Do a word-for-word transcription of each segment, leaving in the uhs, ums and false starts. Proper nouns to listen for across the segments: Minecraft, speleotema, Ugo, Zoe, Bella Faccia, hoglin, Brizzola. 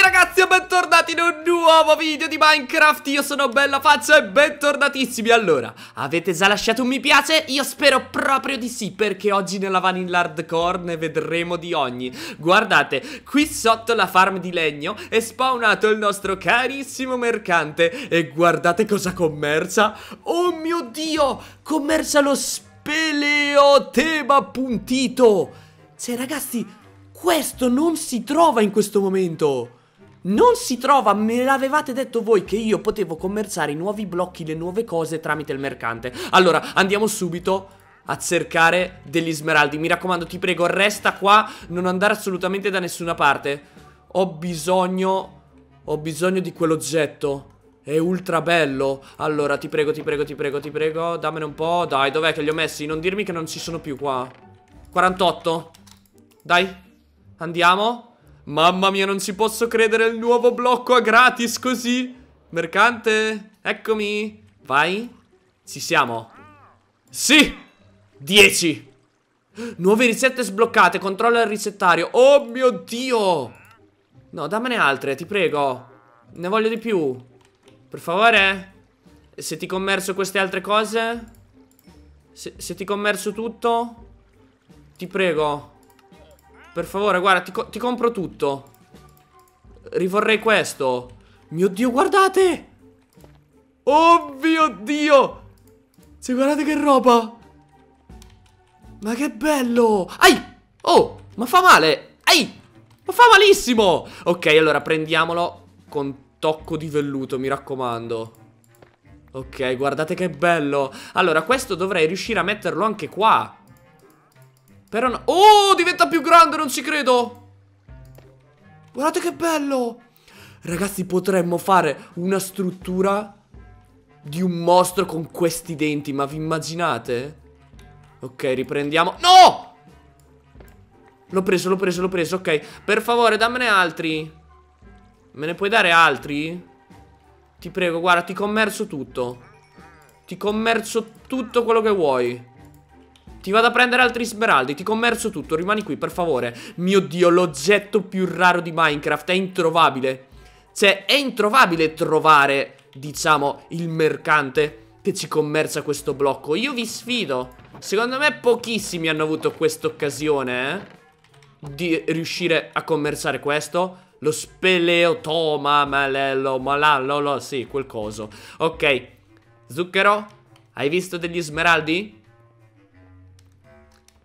tutti ragazzi e bentornati in un nuovo video di Minecraft. Io sono Bella Faccia e bentornatissimi. Allora, avete già lasciato un mi piace? Io spero proprio di sì, perché oggi nella vanilla hardcore ne vedremo di ogni. Guardate, qui sotto la farm di legno è spawnato il nostro carissimo mercante e guardate cosa commercia. Oh mio Dio, commercia lo speleotema appuntito. Cioè ragazzi, questo non si trova in questo momento. Non si trova, me l'avevate detto voi che io potevo commerciare i nuovi blocchi, le nuove cose tramite il mercante. Allora, andiamo subito a cercare degli smeraldi. Mi raccomando, ti prego, resta qua, non andare assolutamente da nessuna parte. Ho bisogno, ho bisogno di quell'oggetto. È ultra bello. Allora, ti prego, ti prego, ti prego, ti prego, dammene un po'. Dai, dov'è che li ho messi? Non dirmi che non ci sono più qua. quarantotto. Dai. Andiamo. Mamma mia, non ci posso credere, il nuovo blocco a gratis così. Mercante, eccomi. Vai. Ci siamo. Sì. dieci. Nuove ricette sbloccate. Controlla il ricettario. Oh mio Dio. No, dammene altre, ti prego. Ne voglio di più. Per favore. Se ti commercio queste altre cose. Se, se ti commercio tutto. Ti prego. Per favore, guarda, ti, co ti compro tutto. Rivorrei questo. Mio Dio, guardate. Oh mio Dio. Cioè, guardate che roba. Ma che bello. Ai. Oh, ma fa male. Ai. Ma fa malissimo. Ok, allora prendiamolo con tocco di velluto, mi raccomando. Ok, guardate che bello. Allora, questo dovrei riuscire a metterlo anche qua. Però no. Oh, diventa più grande, non ci credo. Guardate che bello. Ragazzi, potremmo fare una struttura di un mostro con questi denti, ma vi immaginate? Ok, riprendiamo. No! L'ho preso, l'ho preso, l'ho preso, ok. Per favore, dammene altri. Me ne puoi dare altri? Ti prego, guarda, ti commercio tutto. Ti commercio tutto quello che vuoi. Ti vado a prendere altri smeraldi, ti commercio tutto, rimani qui per favore. Mio Dio, l'oggetto più raro di Minecraft, è introvabile. Cioè, è introvabile trovare, diciamo, il mercante che ci commercia questo blocco. Io vi sfido. Secondo me pochissimi hanno avuto quest'occasione, eh, di riuscire a commerciare questo. Lo speleotoma, malello, malalolo, sì, quel coso. Ok, zucchero, hai visto degli smeraldi?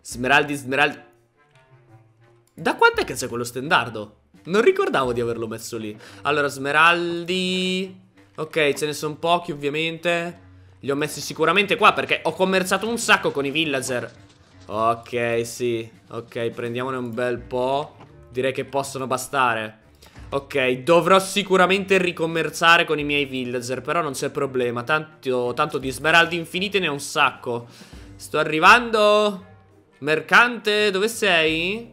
Smeraldi, smeraldi. Da quant'è che c'è quello stendardo? Non ricordavo di averlo messo lì. Allora, smeraldi. Ok, ce ne sono pochi ovviamente. Li ho messi sicuramente qua perché ho commerciato un sacco con i villager. Ok, sì. Ok, prendiamone un bel po'. Direi che possono bastare. Ok, dovrò sicuramente ricommerciare con i miei villager. Però non c'è problema. Tanto, tanto di smeraldi infinite ne ho un sacco. Sto arrivando. Mercante, dove sei?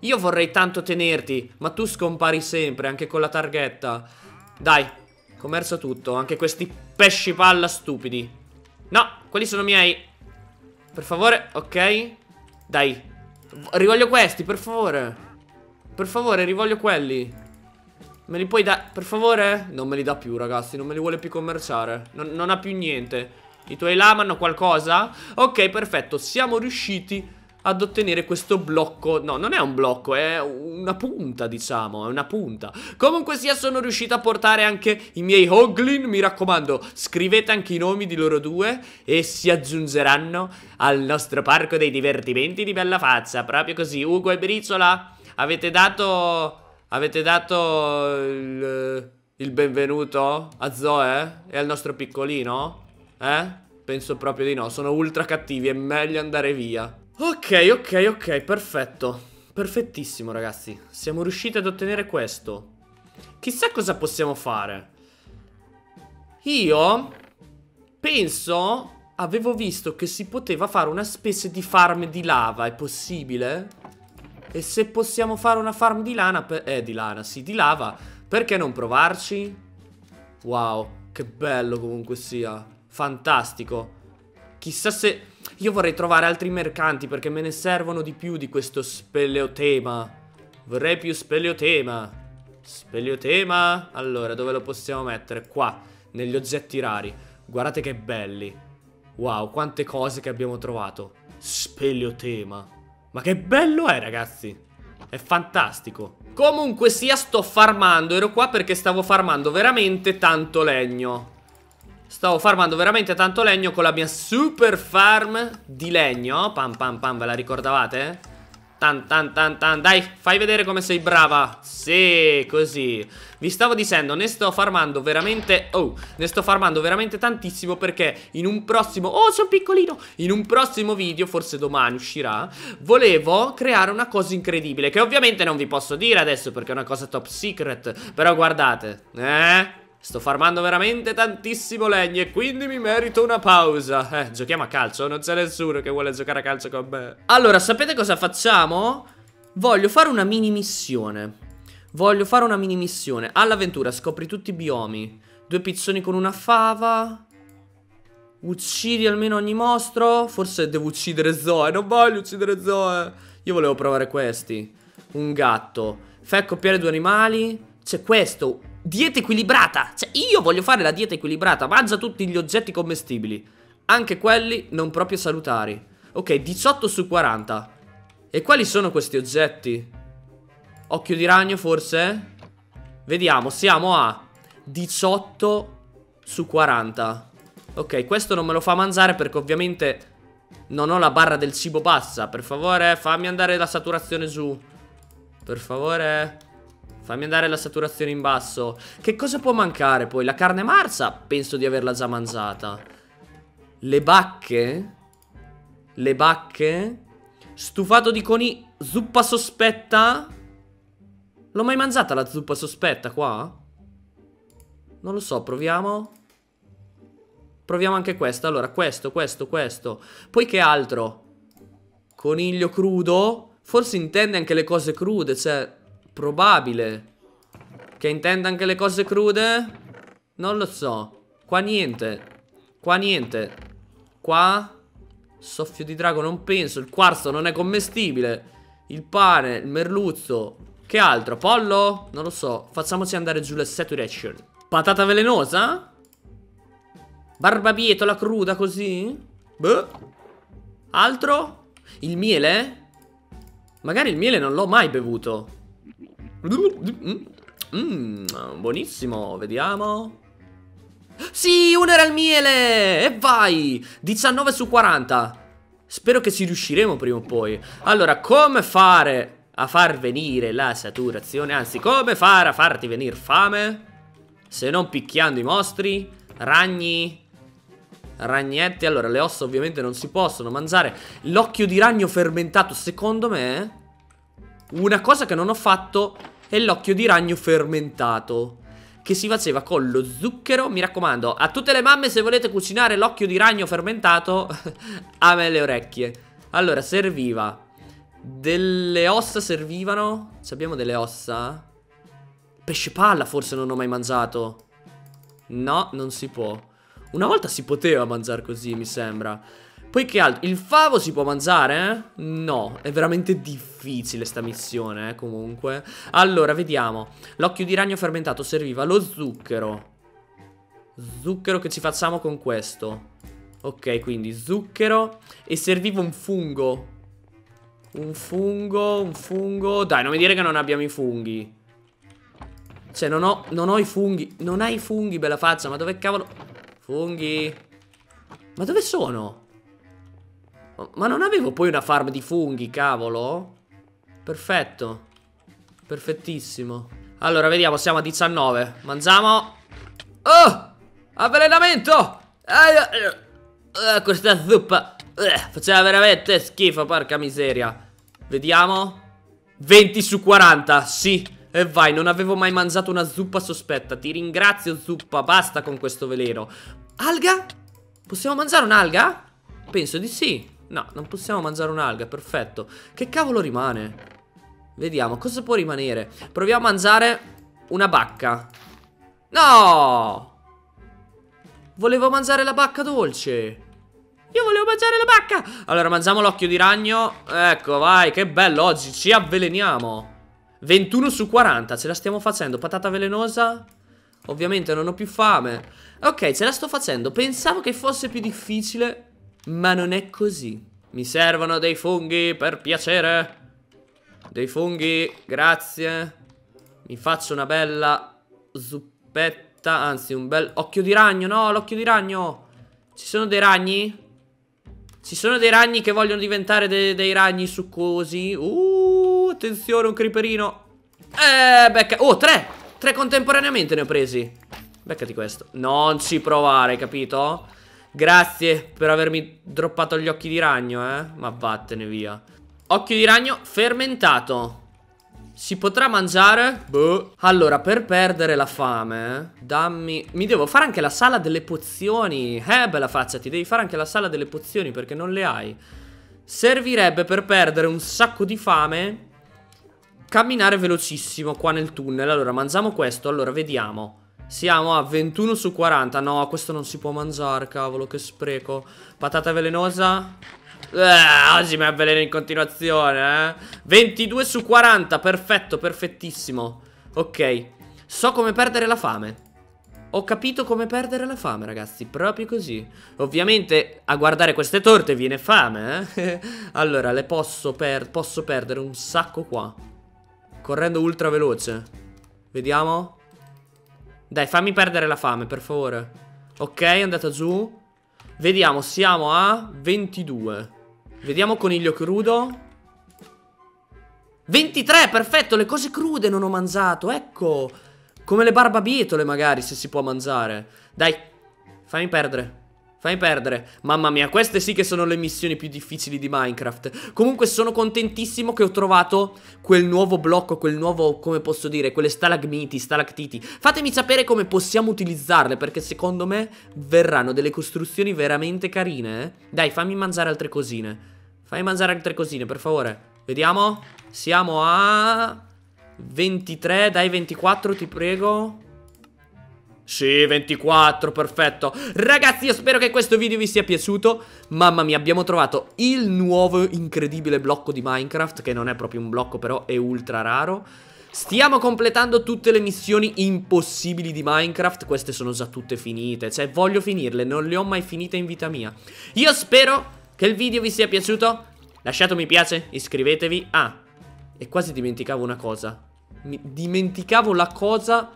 Io vorrei tanto tenerti, ma tu scompari sempre, anche con la targhetta. Dai, commercio tutto, anche questi pesci palla stupidi. No, quelli sono miei. Per favore, ok. Dai, rivoglio questi, per favore. Per favore, rivoglio quelli. Me li puoi dare, per favore? Non me li dà più, ragazzi, non me li vuole più commerciare. Non, non ha più niente. I tuoi lama hanno qualcosa? Ok, perfetto, siamo riusciti ad ottenere questo blocco. No, non è un blocco, è una punta, diciamo, è una punta. Comunque sia, sono riuscito a portare anche i miei hoglin, mi raccomando. Scrivete anche i nomi di loro due e si aggiungeranno al nostro parco dei divertimenti di Bella Faccia. Proprio così, Ugo e Brizzola, avete dato... avete dato il, il benvenuto a Zoe e al nostro piccolino? Eh? Penso proprio di no, sono ultra cattivi, è meglio andare via. Ok, ok, ok, perfetto. Perfettissimo ragazzi, siamo riusciti ad ottenere questo. Chissà cosa possiamo fare. Io penso, avevo visto che si poteva fare una specie di farm di lava, è possibile? E se possiamo fare una farm di lana, eh di lana, sì, di lava, perché non provarci? Wow, che bello comunque sia. Fantastico. Chissà se... io vorrei trovare altri mercanti perché me ne servono di più di questo speleotema. Vorrei più speleotema. Speleotema. Allora, dove lo possiamo mettere? Qua, negli oggetti rari. Guardate che belli. Wow, quante cose che abbiamo trovato. Speleotema. Ma che bello è, ragazzi. È fantastico. Comunque sia, sto farmando. Ero qua perché stavo farmando veramente tanto legno. Stavo farmando veramente tanto legno con la mia super farm di legno. Pam pam pam, ve la ricordavate? Tan tan tan tan. Dai, fai vedere come sei brava. Sì, così. Vi stavo dicendo, ne sto farmando veramente... Oh, ne sto farmando veramente tantissimo perché in un prossimo... Oh, sono piccolino! In un prossimo video, forse domani uscirà, volevo creare una cosa incredibile, che ovviamente non vi posso dire adesso perché è una cosa top secret. Però guardate, eh... sto farmando veramente tantissimo legno e quindi mi merito una pausa. Eh, giochiamo a calcio, non c'è nessuno che vuole giocare a calcio con me. Allora, sapete cosa facciamo? Voglio fare una mini missione. Voglio fare una mini missione. All'avventura, scopri tutti i biomi. Due piccioni con una fava. Uccidi almeno ogni mostro. Forse devo uccidere Zoe, non voglio uccidere Zoe. Io volevo provare questi. Un gatto. Fai accoppiare due animali. C'è questo. Dieta equilibrata. Cioè, io voglio fare la dieta equilibrata. Mangia tutti gli oggetti commestibili, anche quelli non proprio salutari. Ok, diciotto su quaranta. E quali sono questi oggetti? Occhio di ragno, forse? Vediamo, siamo a diciotto su quaranta. Ok, questo non me lo fa mangiare perché ovviamente non ho la barra del cibo bassa. Per favore, fammi andare la saturazione giù. Per favore... fammi andare la saturazione in basso. Che cosa può mancare poi? La carne marcia? Penso di averla già mangiata. Le bacche? Le bacche? Stufato di coni. Zuppa sospetta? L'ho mai mangiata la zuppa sospetta qua? Non lo so, proviamo. Proviamo anche questa. Allora, questo, questo, questo. Poi che altro? Coniglio crudo? Forse intende anche le cose crude, cioè... probabile che intenda anche le cose crude. Non lo so. Qua niente. Qua niente. Qua soffio di drago non penso. Il quarzo non è commestibile. Il pane, il merluzzo. Che altro? Pollo? Non lo so. Facciamoci andare giù le saturation. Patata velenosa? Barbabietola cruda così? Beh. Altro? Il miele? Magari il miele non l'ho mai bevuto. Mm, buonissimo, vediamo. Sì, uno era il miele. E vai, diciannove su quaranta. Spero che ci riusciremo prima o poi. Allora, come fare a far venire la saturazione? Anzi, come fare a farti venire fame? Se non picchiando i mostri. Ragni. Ragnetti, allora le ossa ovviamente non si possono mangiare. L'occhio di ragno fermentato, secondo me. Una cosa che non ho fatto è l'occhio di ragno fermentato, che si faceva con lo zucchero. Mi raccomando, a tutte le mamme, se volete cucinare l'occhio di ragno fermentato, a me le orecchie. Allora, serviva delle ossa, servivano. Se abbiamo delle ossa. Pesce palla forse non ho mai mangiato. No, non si può. Una volta si poteva mangiare così, mi sembra. Poi che altro? Il favo si può mangiare? Eh? No, è veramente difficile sta missione, eh, comunque. Allora, vediamo. L'occhio di ragno fermentato serviva lo zucchero. Zucchero che ci facciamo con questo. Ok, quindi zucchero. E serviva un fungo. Un fungo, un fungo. Dai, non mi dire che non abbiamo i funghi. Cioè, non ho, non ho i funghi. Non hai i funghi, bella faccia, ma dove cavolo... Funghi. Ma dove sono? Ma non avevo poi una farm di funghi, cavolo? Perfetto. Perfettissimo. Allora, vediamo, siamo a diciannove. Mangiamo. Oh! Avvelenamento! Eh, eh, eh, questa zuppa eh, faceva veramente schifo, porca miseria. Vediamo. venti su quaranta, sì. E vai, non avevo mai mangiato una zuppa sospetta. Ti ringrazio, zuppa, basta con questo veleno. Alga? Possiamo mangiare un'alga? Penso di sì. No, non possiamo mangiare un'alga, perfetto. Che cavolo rimane? Vediamo, cosa può rimanere? Proviamo a mangiare una bacca. No! Volevo mangiare la bacca dolce. Io volevo mangiare la bacca. Allora, mangiamo l'occhio di ragno. Ecco, vai, che bello, oggi ci avveleniamo. ventuno su quaranta, ce la stiamo facendo. Patata velenosa. Ovviamente non ho più fame. Ok, ce la sto facendo. Pensavo che fosse più difficile, ma non è così. Mi servono dei funghi, per piacere. Dei funghi, grazie. Mi faccio una bella zuppetta. Anzi, un bel occhio di ragno. No, l'occhio di ragno. Ci sono dei ragni? Ci sono dei ragni che vogliono diventare de dei ragni succosi. Uh, attenzione, un creeperino. Eh, becca. Oh, tre. Tre contemporaneamente ne ho presi. Beccati questo. Non ci provare, capito? Grazie per avermi droppato gli occhi di ragno, eh. Ma vattene via. Occhio di ragno fermentato. Si potrà mangiare? Boh. Allora, per perdere la fame, eh, dammi... Mi devo fare anche la sala delle pozioni. Eh, bella faccia, ti devi fare anche la sala delle pozioni perché non le hai. Servirebbe per perdere un sacco di fame camminare velocissimo qua nel tunnel. Allora, mangiamo questo. Allora, vediamo. Siamo a ventuno su quaranta. No, questo non si può mangiare, cavolo, che spreco. Patata velenosa. Eh, oggi mi avveleno in continuazione, eh. ventidue su quaranta, perfetto, perfettissimo. Ok, so come perdere la fame. Ho capito come perdere la fame, ragazzi, proprio così. Ovviamente a guardare queste torte viene fame, eh. Allora, le posso, per posso perdere un sacco qua, correndo ultra veloce. Vediamo. Dai, fammi perdere la fame, per favore. Ok, è andata giù. Vediamo, siamo a ventidue. Vediamo coniglio crudo. Ventitré, perfetto, le cose crude non ho mangiato, ecco. Come le barbabietole magari, se si può mangiare. Dai, fammi perdere. Fammi perdere. Mamma mia, queste sì che sono le missioni più difficili di Minecraft. Comunque sono contentissimo che ho trovato quel nuovo blocco, quel nuovo, come posso dire, quelle stalagmiti, stalactiti. Fatemi sapere come possiamo utilizzarle, perché secondo me verranno delle costruzioni veramente carine, eh? Dai, fammi mangiare altre cosine. Fammi mangiare altre cosine, per favore. Vediamo. Siamo a... ventitré, dai, ventiquattro, ti prego. Sì, ventiquattro, perfetto. Ragazzi, io spero che questo video vi sia piaciuto. Mamma mia, abbiamo trovato il nuovo incredibile blocco di Minecraft, che non è proprio un blocco, però è ultra raro. Stiamo completando tutte le missioni impossibili di Minecraft. Queste sono già tutte finite, cioè voglio finirle, non le ho mai finite in vita mia. Io spero che il video vi sia piaciuto. Lasciate un mi piace, iscrivetevi. Ah, e quasi dimenticavo una cosa. Mi dimenticavo la cosa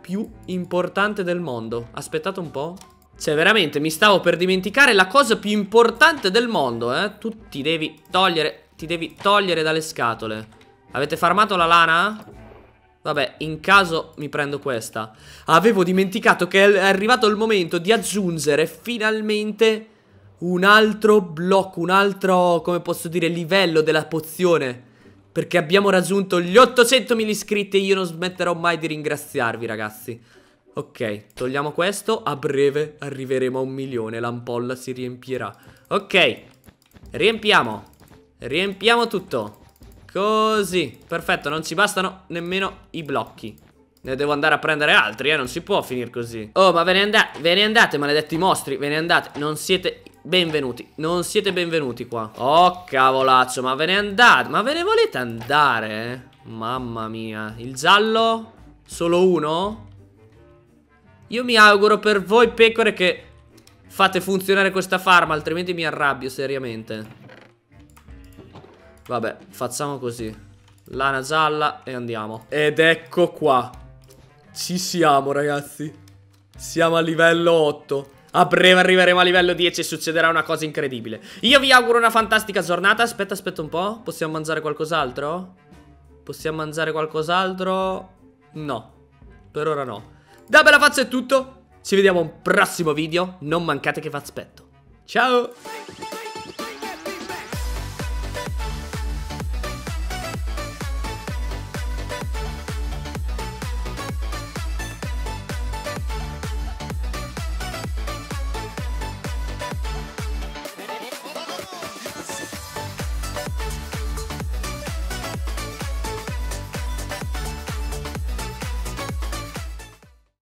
più importante del mondo. Aspettate un po'. Cioè veramente mi stavo per dimenticare la cosa più importante del mondo, eh. Tu ti devi togliere, ti devi togliere dalle scatole. Avete farmato la lana? Vabbè, in caso mi prendo questa. Avevo dimenticato che è arrivato il momento di aggiungere finalmente un altro blocco, un altro, come posso dire, livello della pozione. Perché abbiamo raggiunto gli ottocentomila iscritti e io non smetterò mai di ringraziarvi, ragazzi. Ok, togliamo questo. A breve arriveremo a un milione. L'ampolla si riempirà. Ok, riempiamo. Riempiamo tutto. Così, perfetto, non ci bastano nemmeno i blocchi. Ne devo andare a prendere altri, eh, non si può finire così. Oh, ma ve ne andate, ve ne andate, maledetti mostri. Ve ne andate, non siete... benvenuti, non siete benvenuti qua. Oh cavolaccio, ma ve ne andate. Ma ve ne volete andare? Mamma mia, il giallo? Solo uno? Io mi auguro per voi pecore che fate funzionare questa farm, altrimenti mi arrabbio seriamente. Vabbè, facciamo così. Lana gialla e andiamo. Ed ecco qua. Ci siamo, ragazzi. Siamo a livello otto. A breve arriveremo a livello dieci e succederà una cosa incredibile. Io vi auguro una fantastica giornata. Aspetta, aspetta un po'. Possiamo mangiare qualcos'altro? Possiamo mangiare qualcos'altro? No. Per ora no. Da Bella Faccia è tutto. Ci vediamo a un prossimo video. Non mancate che vi aspetto. Ciao.